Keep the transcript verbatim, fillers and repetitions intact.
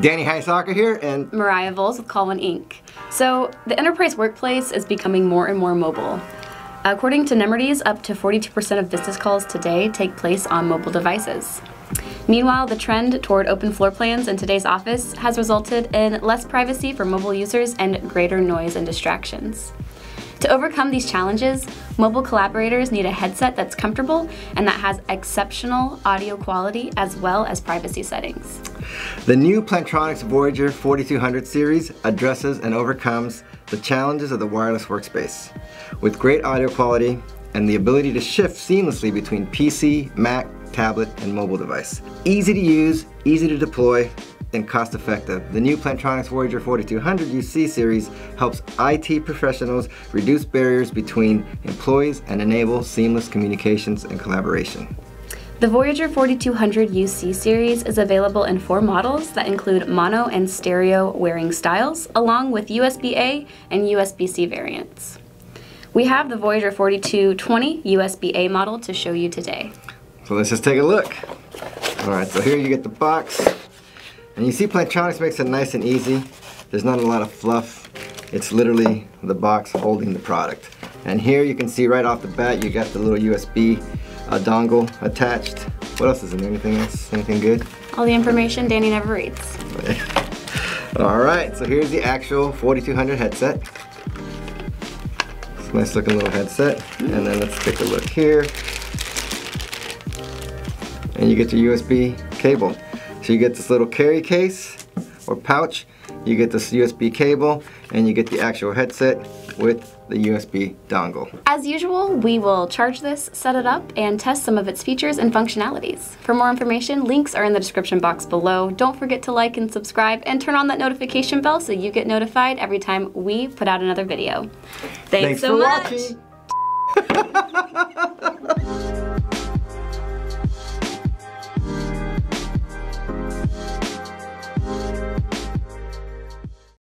Danny Heisaka here and Mariah Volz with Call One Incorporated. So the enterprise workplace is becoming more and more mobile. According to Nemertes, up to forty-two percent of business calls today take place on mobile devices. Meanwhile, the trend toward open floor plans in today's office has resulted in less privacy for mobile users and greater noise and distractions. To overcome these challenges, mobile collaborators need a headset that's comfortable and that has exceptional audio quality as well as privacy settings. The new Plantronics Voyager forty-two hundred series addresses and overcomes the challenges of the wireless workspace with great audio quality and the ability to shift seamlessly between P C, Mac, tablet, and mobile device. Easy to use, easy to deploy, and cost effective. The new Plantronics Voyager forty-two hundred U C series helps I T professionals reduce barriers between employees and enable seamless communications and collaboration. The Voyager forty-two hundred U C series is available in four models that include mono and stereo wearing styles, along with U S B A and U S B C variants. We have the Voyager forty-two twenty U S B A model to show you today. So let's just take a look. All right, so here you get the box. And you see Plantronics makes it nice and easy. There's not a lot of fluff. It's literally the box holding the product. And here you can see right off the bat, you got the little U S B uh, dongle attached. What else is in there? Anything else? Anything good? All the information Danny never reads. All right, so here's the actual forty-two hundred headset. It's a nice looking little headset. Mm-hmm. And then let's take a look here. And you get your U S B cable. So you get this little carry case or pouch, you get this U S B cable, and you get the actual headset with the U S B dongle. As usual, we will charge this, set it up, and test some of its features and functionalities. For more information, links are in the description box below. Don't forget to like and subscribe and turn on that notification bell so you get notified every time we put out another video. Thanks, Thanks so for much! Watching.